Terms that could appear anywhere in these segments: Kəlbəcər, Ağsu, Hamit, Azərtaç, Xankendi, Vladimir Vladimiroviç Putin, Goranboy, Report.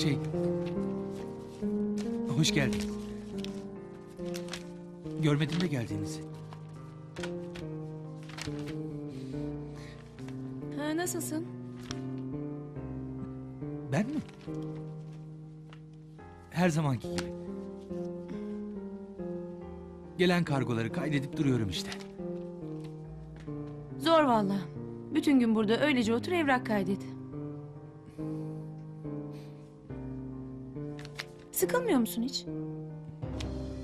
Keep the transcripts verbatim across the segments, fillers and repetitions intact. Şey... Hoş geldin. Görmedim de geldiğinizi. Ha, nasılsın? Ben mi? Her zamanki gibi. Gelen kargoları kaydedip duruyorum işte. Zor vallahi. Bütün gün burada öylece otur evrak kaydet. Sıkılmıyor musun hiç?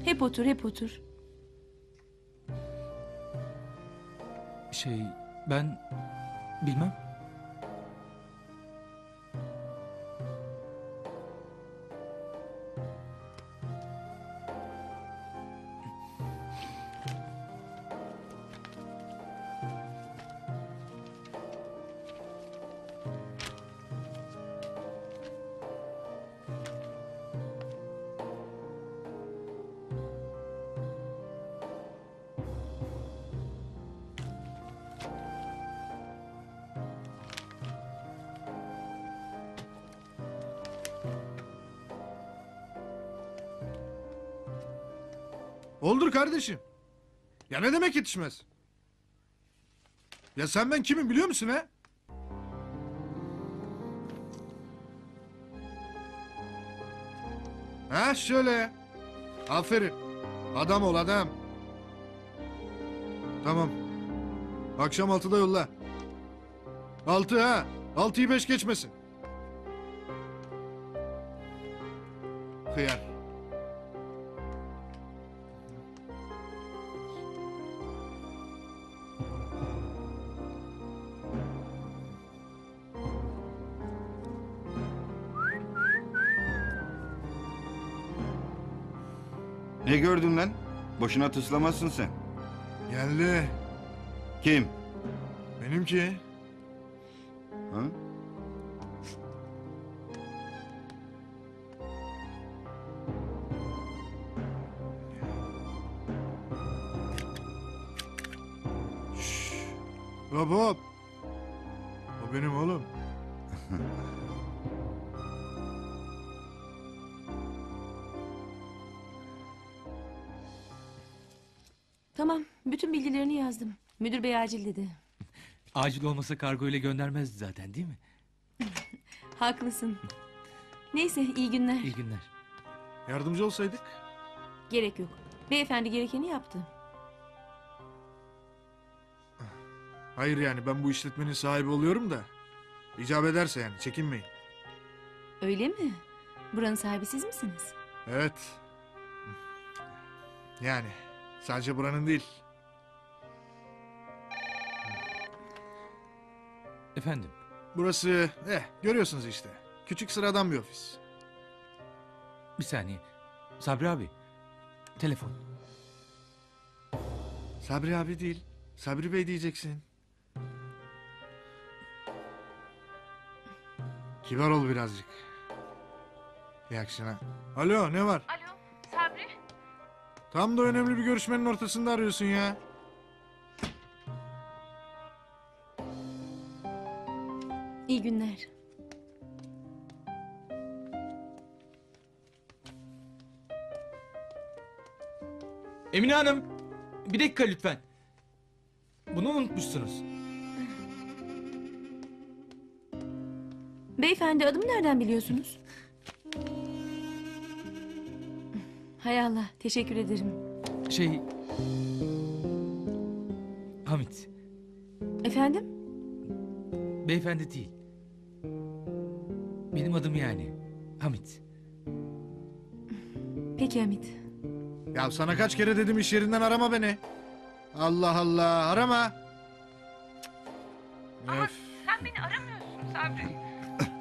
Hep otur, hep otur. Şey, ben... Bilmem. Olur kardeşim. Ya ne demek yetişmez? Ya sen ben kimim biliyor musun he? Ha şöyle. Aferin. Adam ol adam. Tamam. Akşam altıda yolla. Altı ha. Altıyı beş geçmesin. Hıyar. Ne gördün lan? Boşuna tıslamazsın sen. Geldi. Kim? Benimki. Ha? Şşş. Hop hop. O benim oğlum. Tamam, bütün bilgilerini yazdım. Müdür bey acil dedi. Acil olmasa kargo ile göndermezdi zaten, değil mi? Haklısın. Neyse, iyi günler. İyi günler. Yardımcı olsaydık? Gerek yok. Beyefendi gerekeni yaptı. Hayır yani, ben bu işletmenin sahibi oluyorum da... ...icap ederse yani, çekinmeyin. Öyle mi? Buranın sahibi siz misiniz? Evet. Yani... Sadece buranın değil. Efendim? Burası, eh, görüyorsunuz işte. Küçük sıradan bir ofis. Bir saniye. Sabri abi. Telefon. Sabri abi değil. Sabri Bey diyeceksin. Kibar ol birazcık. İyi akşamlar. Alo, ne var? Alo, Sabri. Tam da önemli bir görüşmenin ortasında arıyorsun ya. İyi günler. Emine Hanım, bir dakika lütfen. Bunu unutmuşsunuz. Beyefendi, adımı nereden biliyorsunuz? Hay Allah, teşekkür ederim. Şey... Hamit. Efendim? Beyefendi değil. Benim adım yani. Hamit. Peki Hamit. Ya sana kaç kere dedim iş yerinden arama beni. Allah Allah, arama. Ama öf. Sen beni aramıyorsun Sabri.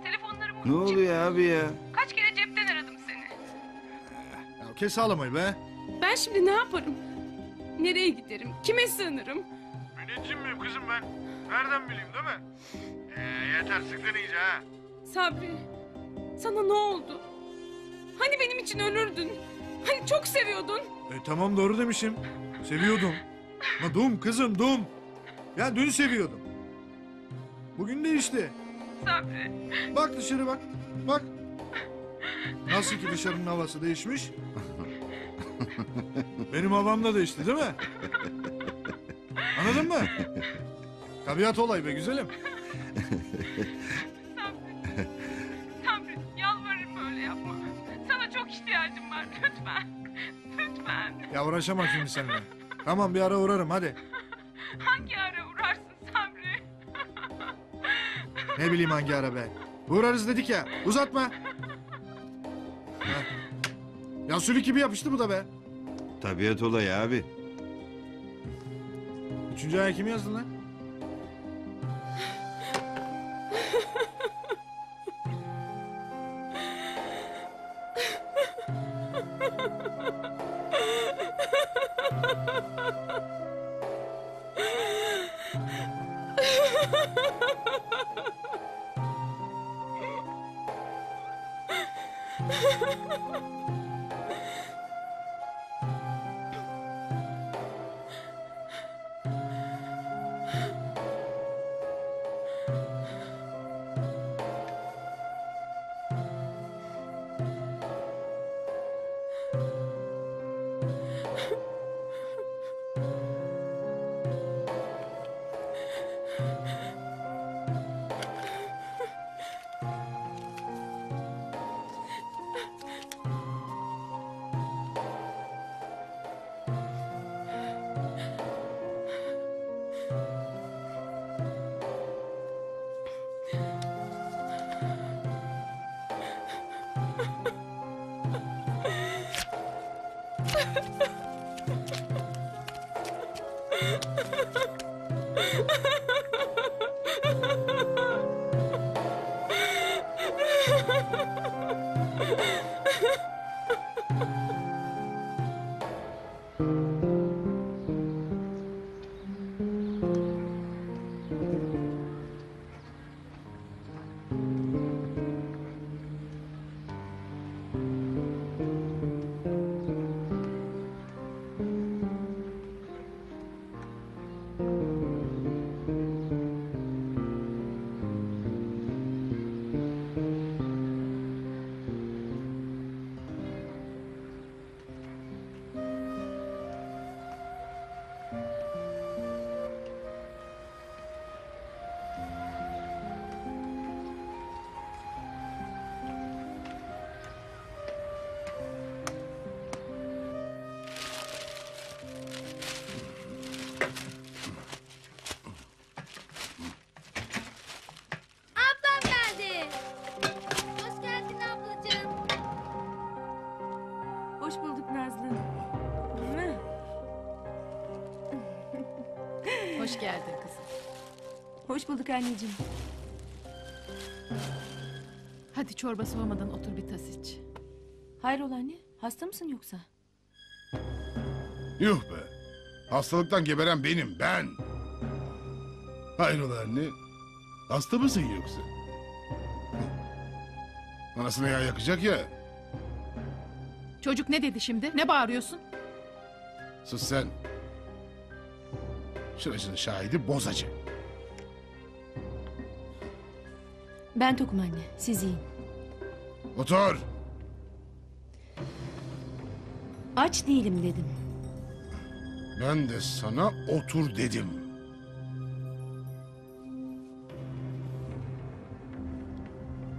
Telefonlarım... Ne oluyor abi ya? Kaç kere cepten aradım seni. Kes ağlamayı be. Ben şimdi ne yaparım? Nereye giderim? Kime sığınırım? Müneccim miyim kızım ben? Nereden bileyim değil mi? Ee, yeter sıktın iyice ha. Sabri, sana ne oldu? Hani benim için ölürdün? Hani çok seviyordun? E tamam doğru demişim. Seviyordum. Ama dum kızım dum. Ya dün seviyordum. Bugün değişti. Sabri. Bak dışarı bak. Bak. Nasıl ki dışarının havası değişmiş? Benim havam da değişti değil mi? Anladın mı? Tabiat olay be güzelim. Sabri, Sabri yalvarırım öyle yapma. Sana çok ihtiyacım var, lütfen. Lütfen. Ya uğraşamam şimdi seninle. Tamam, bir ara uğrarım hadi. Hangi ara uğrarsın Sabri? Ne bileyim hangi ara be. Uğrarız dedik ya, uzatma. Heh. Ya sülük gibi yapıştı bu da be. Tabiat olayı abi. Üçüncü aya kim yazdın lan? Hoş geldin kızım. Hoş bulduk anneciğim. Hadi çorba soğumadan otur bir tas iç. Hayrola anne? Hasta mısın yoksa? Yuh be! Hastalıktan geberen benim, ben! Hayrola anne? Hasta mısın yoksa? Anasına yağ yakacak ya. Çocuk ne dedi şimdi? Ne bağırıyorsun? Sus sen. Sürecin şahidi bozacı. Ben tokum anne, siz yiyin. Otur. Aç değilim dedim. Ben de sana otur dedim.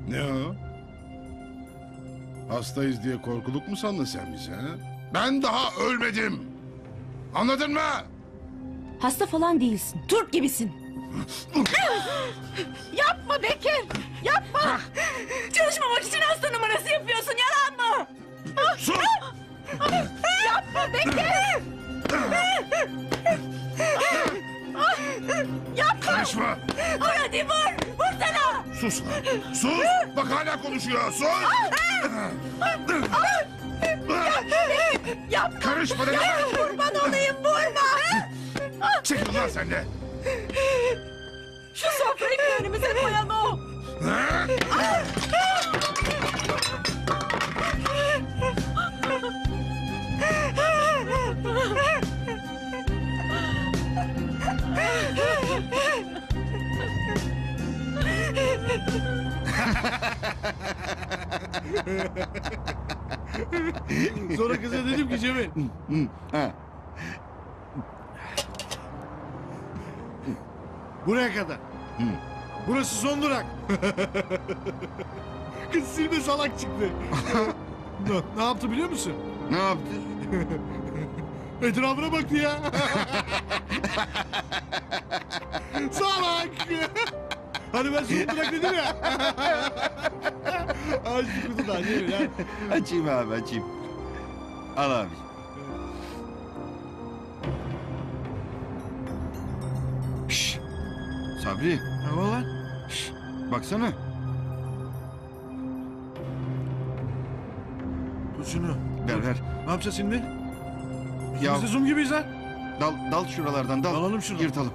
Ne o? Hastayız diye korkuluk mu sandın sen bize? Ben daha ölmedim. Anladın mı? Hasta falan değilsin. Türk gibisin. Yapma Bekir. Yapma. Çalışmamak için hasta numarası yapıyorsun. Yalan mı? Sus. Yapma Bekir. Yapma. Karışma. Hadi vur. Vursana. Sus lan. Sus. Bak hala konuşuyor. Sus. Yapma. Karışma dedim. Kurban olayım. Vurma. Çekil lan sen de. Şu sofrayı bir önümüze koyalım o. Sonra kıza dedim ki Cemil. Buraya kadar. Burası son durak. Kız silme salak çıktı. Ne yaptı biliyor musun? Ne yaptı? Etrafına baktı ya. Salak. Hani ben son durak dedim ya. Açayım kutudan Cemil ya. Açayım abi açayım. Al abi. Şşş. Sabri. Ne var lan? Şşş. Baksana. Tut şunu. Ver ver. Ne yapacağız şimdi? Ya. Biz de zoom gibiyiz ha. Dal, dal şuralardan dal. Dalalım şuradan. Yırtalım.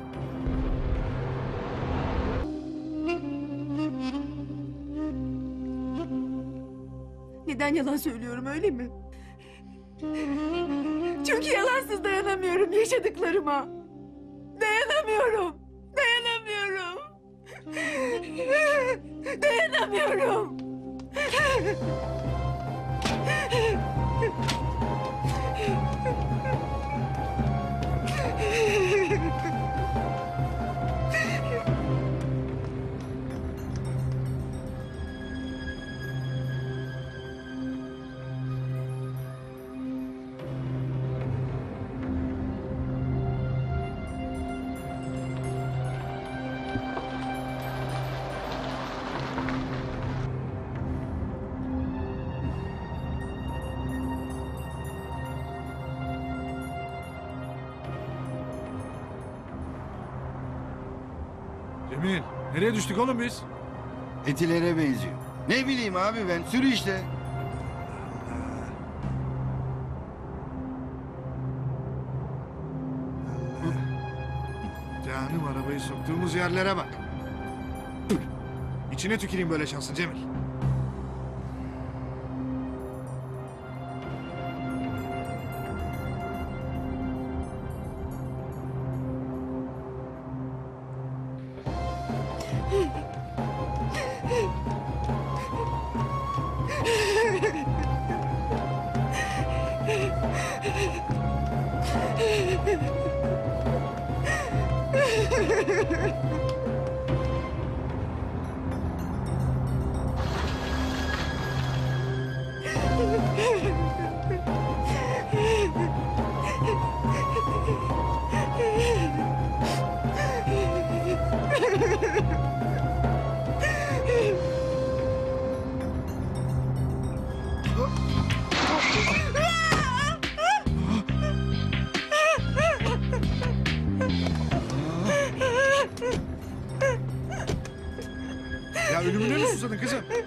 Neden yalan söylüyorum öyle mi? Çünkü yalansız dayanamıyorum yaşadıklarıma. Dayanamıyorum. Dayanamıyorum. Dayanamıyorum. Cemil, nereye düştük oğlum biz? Etilere benziyor. Ne bileyim abi ben, sürü işte. Canım arabayı soktuğumuz yerlere bak. İçine tüküreyim böyle şansın Cemil.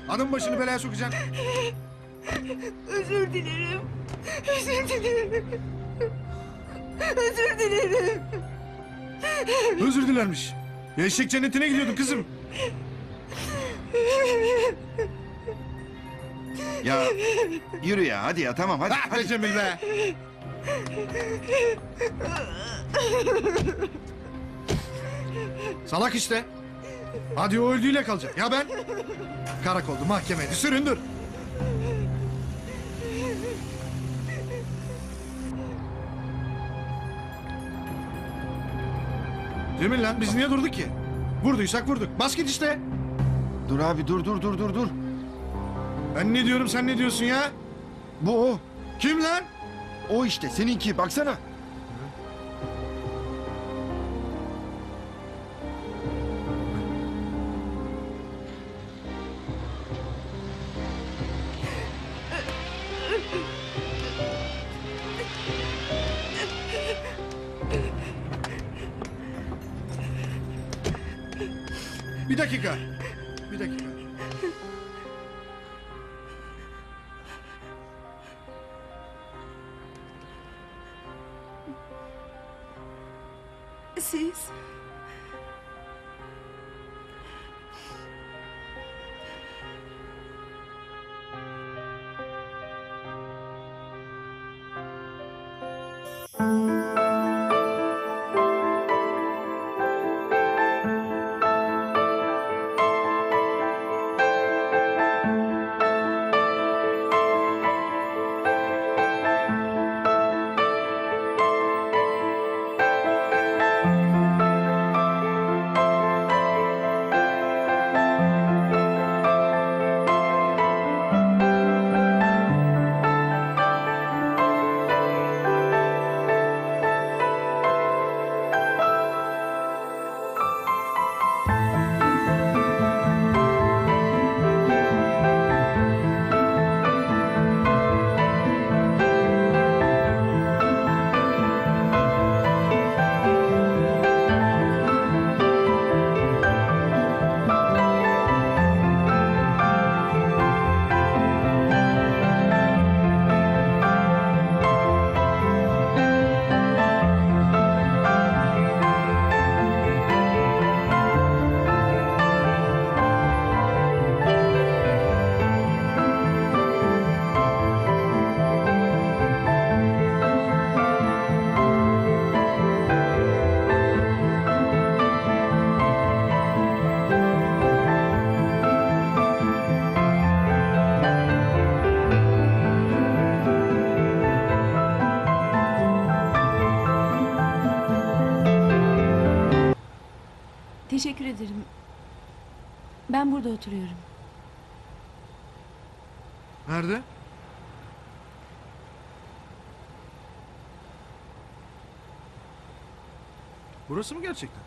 Hanım başını belaya sokacaksın. Özür dilerim. Özür dilerim. Özür dilerim. Özür dilermiş. Ya eşek cennetine gidiyordun kızım. Ya yürü ya hadi ya tamam hadi. Ha, hadi Cemil be. Salak işte. Hadi o öldüğüyle kalacak. Ya ben? Karakoldu, mahkemeydi, süründür. Cemil lan biz niye durduk ki? Vurduysak vurduk. Bas git işte. Dur abi dur dur dur dur dur. Ben ne diyorum sen ne diyorsun ya? Bu o. Kim lan? O işte seninki baksana. Bir dakika. Bir dakika. Siz? Teşekkür ederim. Ben burada oturuyorum. Nerede? Burası mı gerçekten?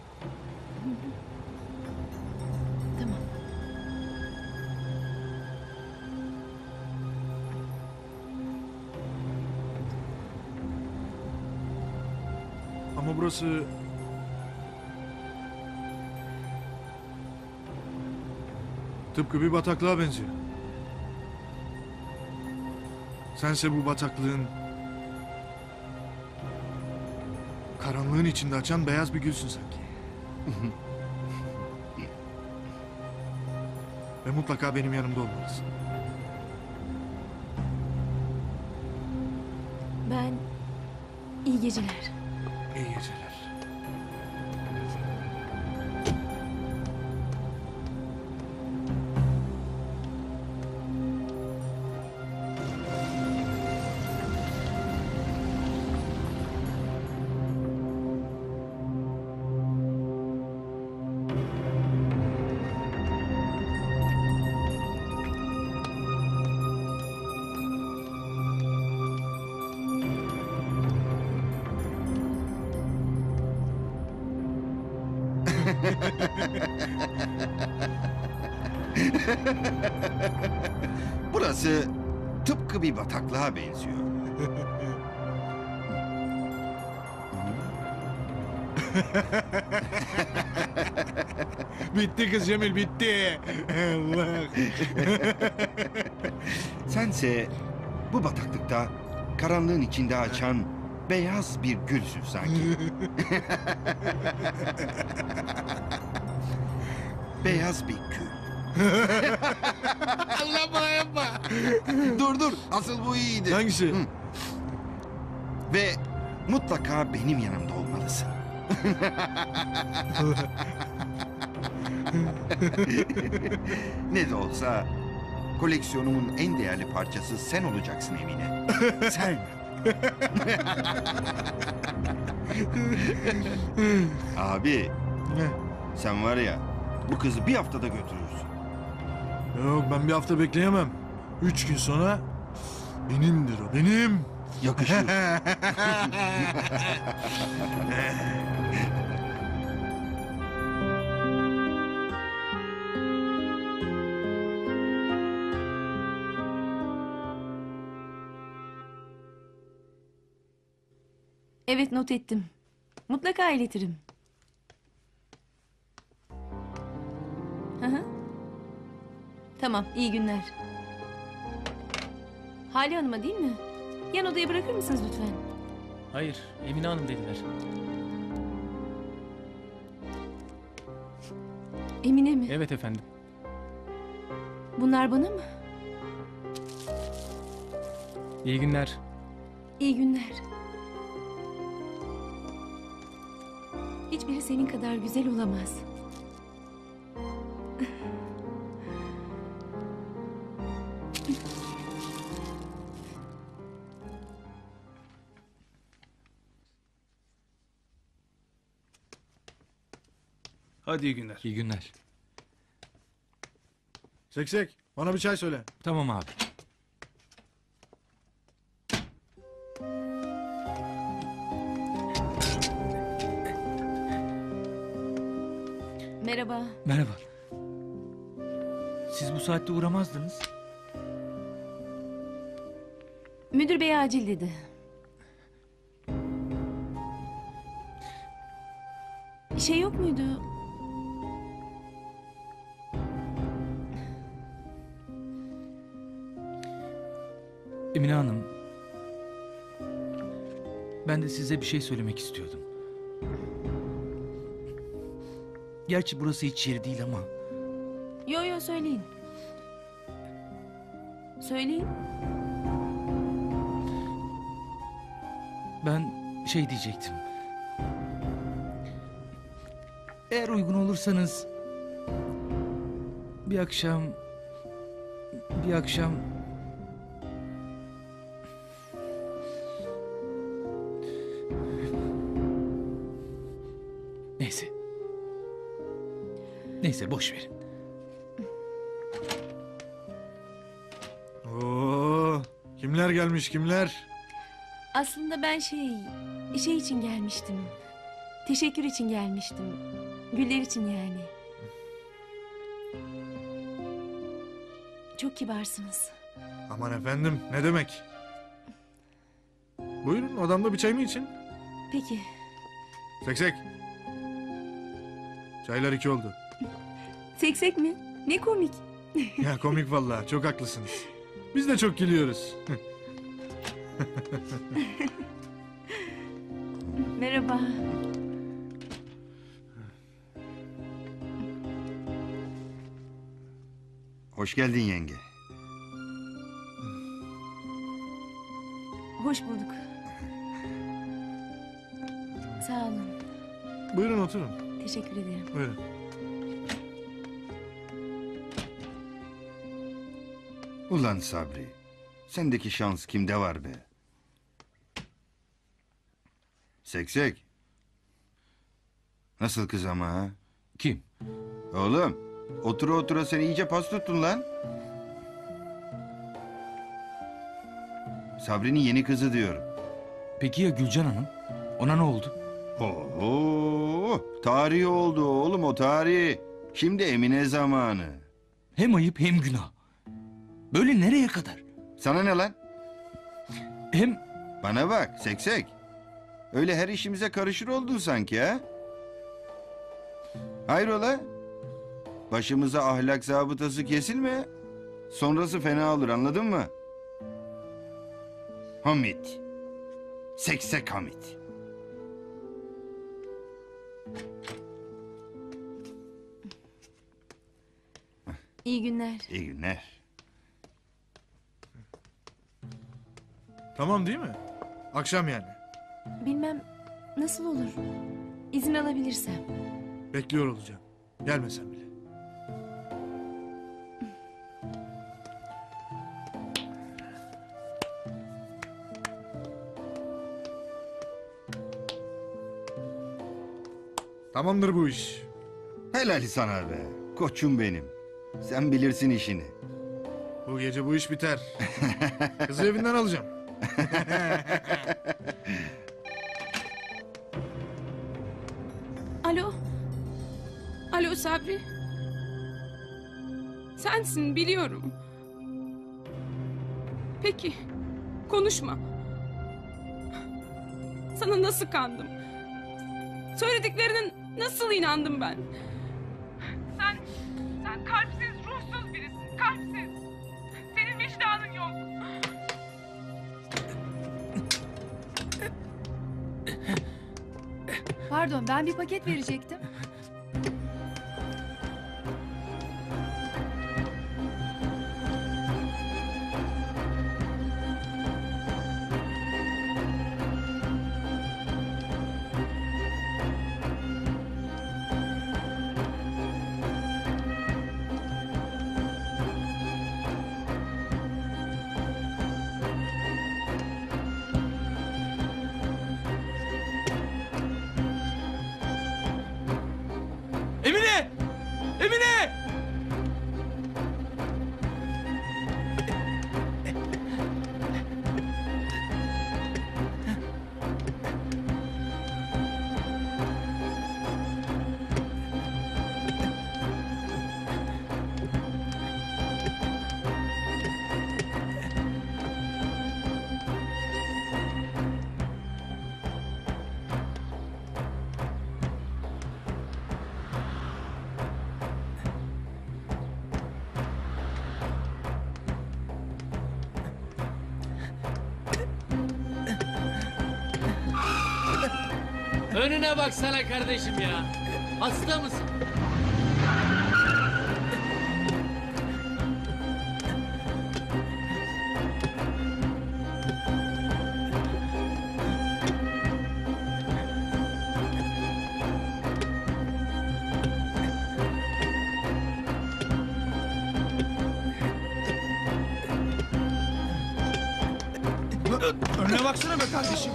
Tamam. Ama burası... Tıpkı bir bataklığa benziyor. Sense bu bataklığın... karanlığın içinde açan beyaz bir gülsün sanki. Ve mutlaka benim yanımda olmalısın. Ben... iyi geceler. İyi geceler. Burası tıpkı bir bataklığa benziyor. Bitti kız Cemil, bitti. Allah. Sense bu bataklıkta karanlığın içinde açan beyaz bir gülsün sanki. Beyaz bir gül. Allah bana yapma. Dur dur. Asıl bu iyiydi. Hangisi? Hı. Ve mutlaka benim yanımda olmalısın. Ne de olsa koleksiyonumun en değerli parçası sen olacaksın Emine. Sen. Abi. Ne? Sen var ya. Bu kızı bir haftada götürürsün. Yok, ben bir hafta bekleyemem. Üç gün sonra benimdir o, benim. Yakışıyor. Evet, not ettim. Mutlaka iletirim. Aha. Tamam, iyi günler. Hale Hanım'a değil mi? Yan odaya bırakır mısınız lütfen? Hayır, Emine Hanım dediler. Emine mi? Evet efendim. Bunlar bana mı? İyi günler. İyi günler. Hiçbiri senin kadar güzel olamaz. Hadi iyi günler. İyi günler. Seksek, bana bir çay söyle. Tamam abi. Merhaba. Merhaba. Siz bu saatte uğramazdınız. Müdür bey acil dedi. Şey yok muydu? Emine Hanım, ben de size bir şey söylemek istiyordum. Gerçi burası hiç yeri değil ama. Yo yo, söyleyin. Söyleyin. Ben şey diyecektim. Eğer uygun olursanız bir akşam bir akşam neyse. Neyse boş verin. Oo, kimler gelmiş kimler? Aslında ben şey şey için gelmiştim. Teşekkür için gelmiştim. Güller için yani. Çok kibarsınız. Aman efendim, ne demek? Buyurun, odamda bir çay mı için? Peki. Seksek. Çaylar iki oldu. Seksek mi? Ne komik. Ya komik vallahi, çok haklısınız. Biz de çok gülüyoruz. Merhaba. Hoş geldin yenge. Hoş bulduk. Sağ olun. Buyurun oturun. Teşekkür ederim. Buyurun. Ulan Sabri, sendeki şans kimde var be? Seksek. Nasıl kız ama ha? Kim? Oğlum, otura otura seni iyice pas tuttun lan. Sabri'nin yeni kızı diyorum. Peki ya Gülcan Hanım? Ona ne oldu? Oho, tarihi oldu oğlum o tarihi. Şimdi Emine zamanı. Hem ayıp hem günah. Böyle nereye kadar? Sana ne lan? Hem... Bana bak Seksek. Öyle her işimize karışır oldun sanki ha? Hayrola? Başımıza ahlak zabıtası kesilme. Sonrası fena olur anladın mı? Hamit. Seksek Hamit. İyi günler. İyi günler. Tamam değil mi? Akşam yani. Bilmem nasıl olur. İzin alabilirsem. Bekliyor olacağım. Gelmesen bile. Tamamdır bu iş. Helali sana be. Koçum benim. Sen bilirsin işini. Bu gece bu iş biter. Kızı evinden alacağım. Alo. Alo Sabri. Sensin biliyorum. Peki. Konuşma. Sana nasıl kandım? Söylediklerinin nasıl inandım ben? Sen, sen kalpsiz, ruhsuz birisin. Kalpsiz. Senin vicdanın yok. Pardon, ben bir paket verecektim. Önüne baksana kardeşim ya. Hasta mısın? Önüne baksana be kardeşim.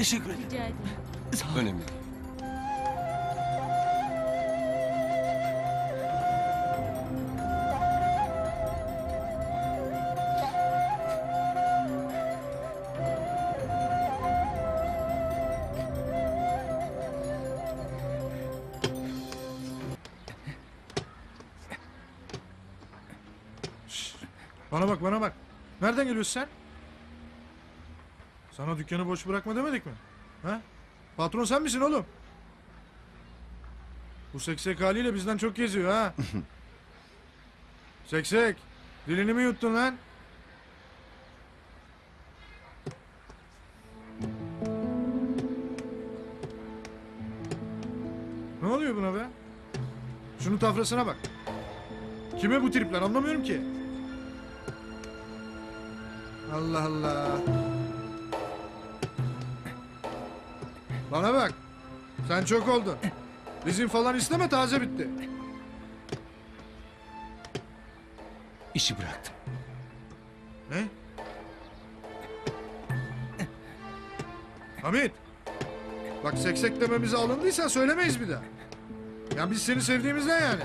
Teşekkür ederim. Rica ederim. Sağ ol. Önemli. Bana bak, bana bak. Nereden geliyorsun sen? Sana dükkanı boş bırakma demedik mi? Ha? Patron sen misin oğlum? Bu seksek haliyle bizden çok geziyor ha. Seksek, dilini mi yuttun lan? Ne oluyor buna be? Şunun tafrasına bak. Kime bu tripler anlamıyorum ki. Allah Allah. Bana bak. Sen çok oldun. Bizim falan isteme, taze bitti. İşi bıraktım. Ne? Hamit. Bak seksek dememize alındıysa söylemeyiz bir daha. Ya biz seni sevdiğimizden yani.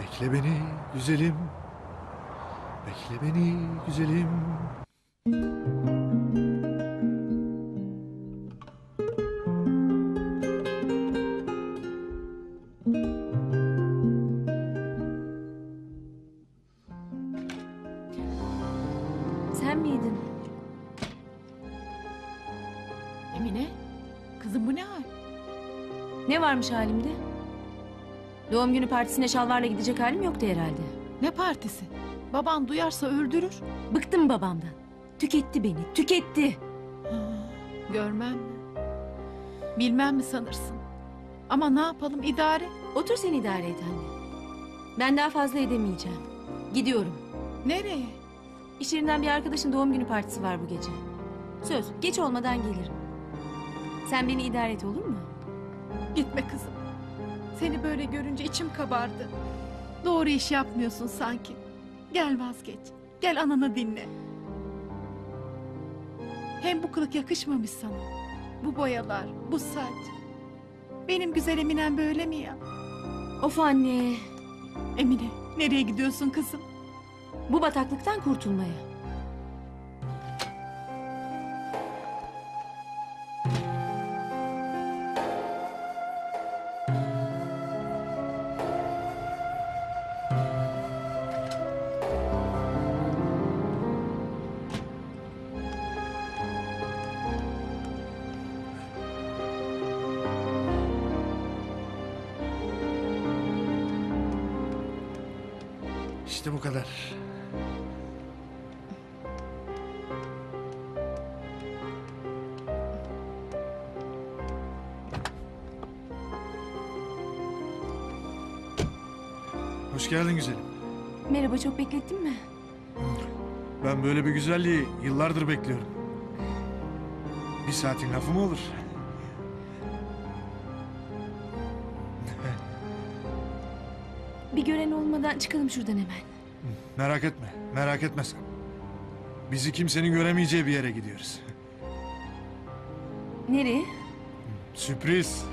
Bekle beni güzelim, bekle beni güzelim. Sen miydin? Emine, kızım bu ne hal? Ne varmış halimde? Doğum günü partisine şalvarla gidecek halim yoktu herhalde. Ne partisi? Baban duyarsa öldürür. Bıktım babamdan. Tüketti beni, tüketti. Görmem mi? Bilmem mi sanırsın? Ama ne yapalım, idare. Otur sen idare et anne. Ben daha fazla edemeyeceğim. Gidiyorum. Nereye? İş yerinden bir arkadaşın doğum günü partisi var bu gece. Söz, geç olmadan gelirim. Sen beni idare et olur mu? Gitme kızım. Seni böyle görünce içim kabardı. Doğru iş yapmıyorsun sanki. Gel vazgeç. Gel ananı dinle. Hem bu kılık yakışmamış sana. Bu boyalar, bu saç. Benim güzel Eminem böyle mi ya? Of anne. Emine, nereye gidiyorsun kızım? Bu bataklıktan kurtulmaya. İşte bu kadar. Hoş geldin güzelim. Merhaba, çok beklettin mi? Ben böyle bir güzelliği yıllardır bekliyorum. Bir saatin lafı mı olur? Bir gören olmadan çıkalım şuradan hemen. Merak etme, merak etme sen. Bizi kimsenin göremeyeceği bir yere gidiyoruz. Nereye? Sürpriz.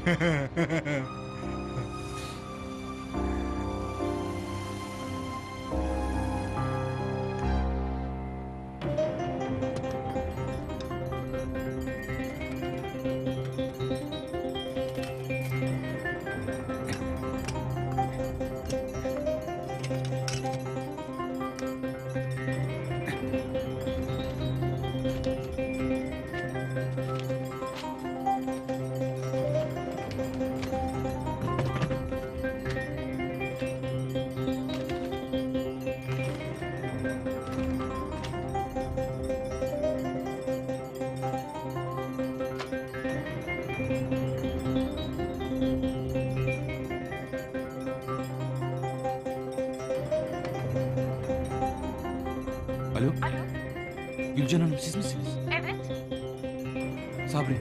Gülcan Hanım, siz misiniz? Evet. Sabri,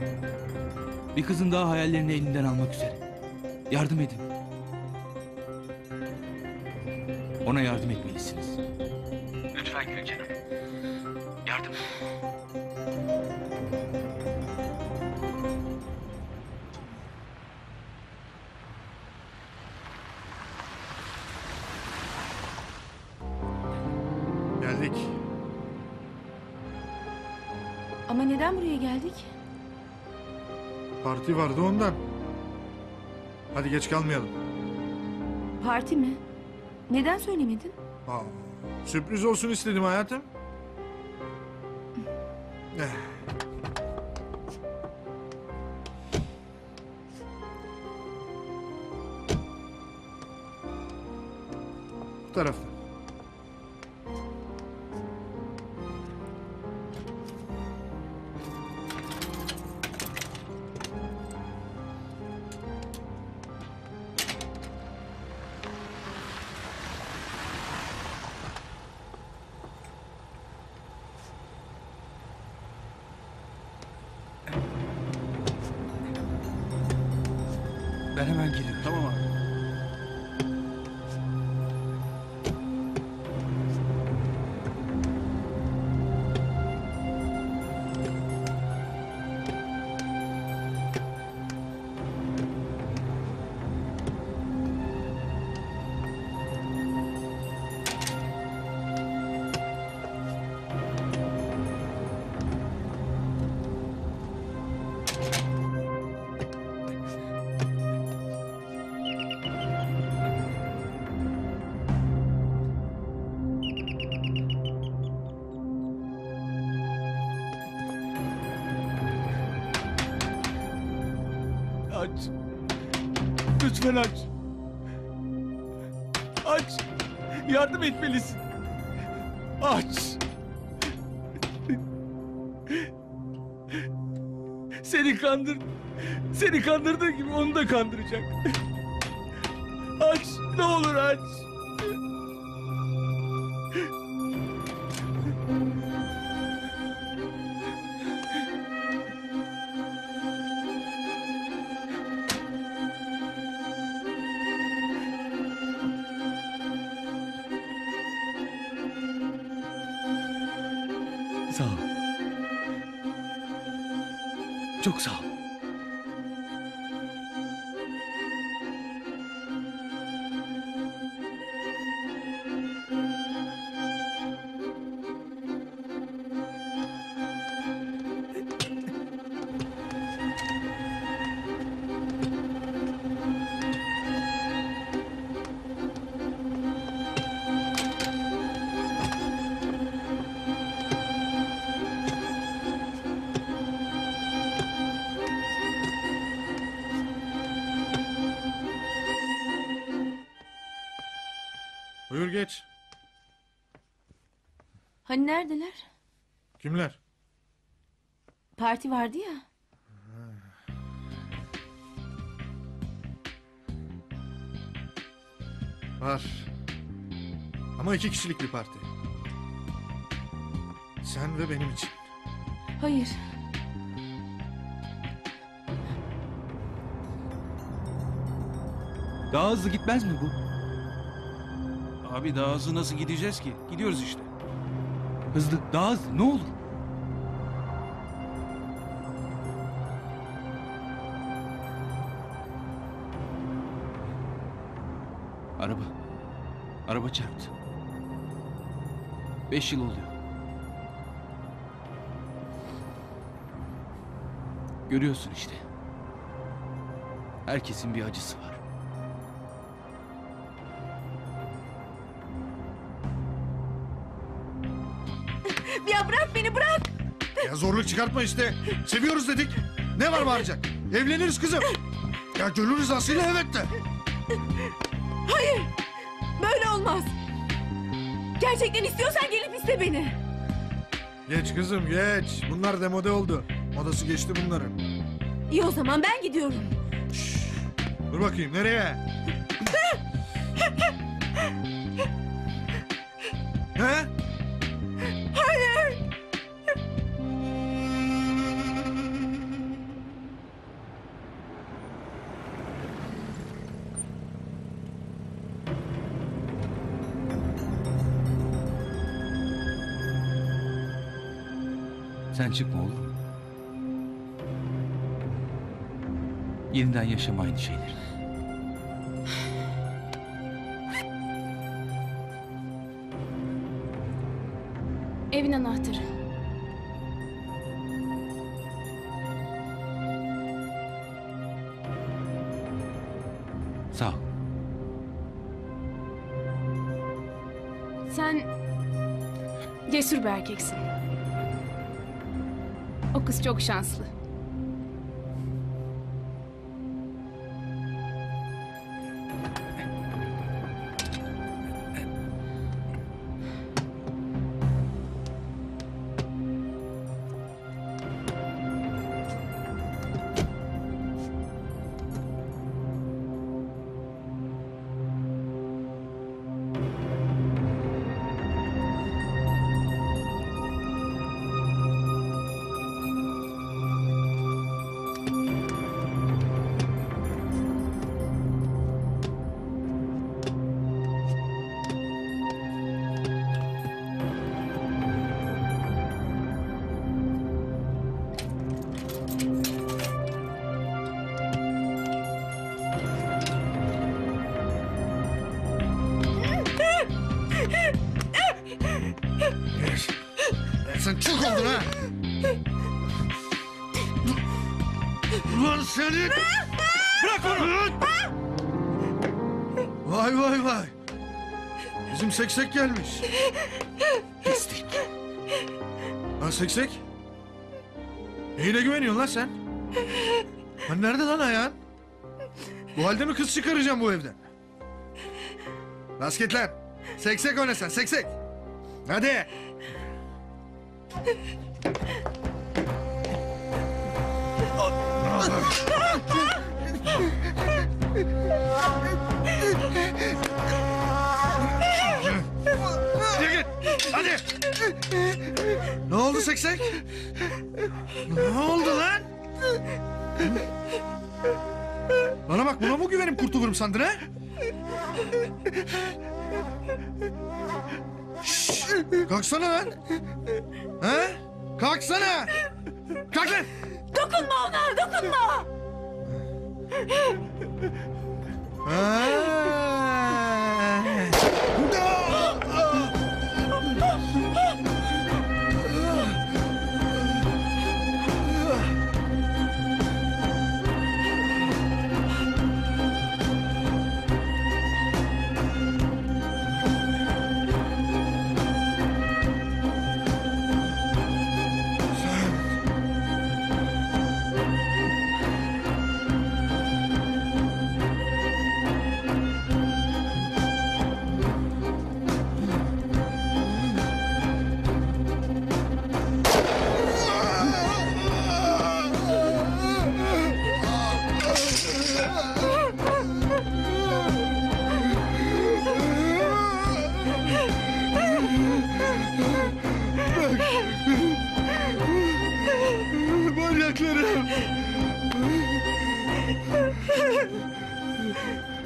bir kızın daha hayallerini elinden almak üzere. Yardım edin. Ona yardım etmelisiniz. Lütfen Gülcan Hanım, yardım. Geldik. Ama neden buraya geldik? Parti vardı ondan. Hadi geç kalmayalım. Parti mi? Neden söylemedin? Aa, sürpriz olsun istedim hayatım. Bu tarafta. Ben hemen gelirim. Tamam abi. Aç. Lütfen aç. Aç. Yardım etmelisin. Aç. Seni kandır. Seni kandırdığı gibi onu da kandıracak. Aç. Ne olur aç. Sağ ol. Çok sağ ol. Buyur geç. Hani neredeler? Kimler? Parti vardı ya. Var. Ama iki kişilik bir parti. Sen ve benim için. Hayır. Daha hızlı gitmez mi bu? Abi daha hızlı nasıl gideceğiz ki? Gidiyoruz işte. Hızlı, daha hızlı ne olur? Araba. Araba çarptı. Beş yıl oluyor. Görüyorsun işte. Herkesin bir acısı var. Ya bırak beni, bırak. Ya zorluk çıkartma işte. Seviyoruz dedik. Ne var bağıracak? Evleniriz kızım. Ya gönül rızasıyla evet de. Hayır. Böyle olmaz. Gerçekten istiyorsan gelip iste beni. Geç kızım geç. Bunlar demode oldu. Modası geçti bunların. İyi o zaman ben gidiyorum. Şş, dur bakayım nereye? He? Hayır. Sen çıkma oğlum. Yeniden yaşama aynı şeyleri. Evin anahtarı. Sağ ol. Sen cesur bir erkeksin. O kız çok şanslı. Seksek gelmiş. Pislik. Lan seksek? Neyine güveniyorsun lan sen? Lan nerede lan ayağın? Bu halde mi kız çıkaracağım bu evden? Basket lan. Seksek oyna sen, seksek. Hadi. Hadi. Ne oldu seksek? Ne oldu lan? Bana bak, buna mı güvenip kurtulurum sandın ha? Şşş, kalksana lan. Ha? Kalksana. Kalk lan. Dokunma ona, dokunma. Ha. No!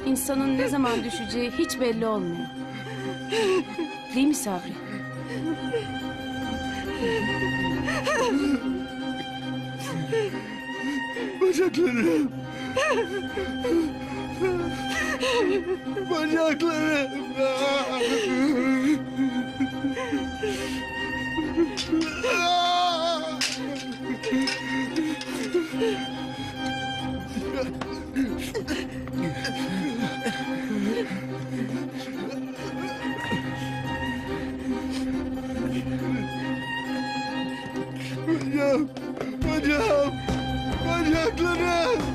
İnsanın ne zaman düşeceği hiç belli olmuyor. Değil mi Sabri? Bacaklarım. Bacaklarım. Bacağım, bacağım, bacaklarım.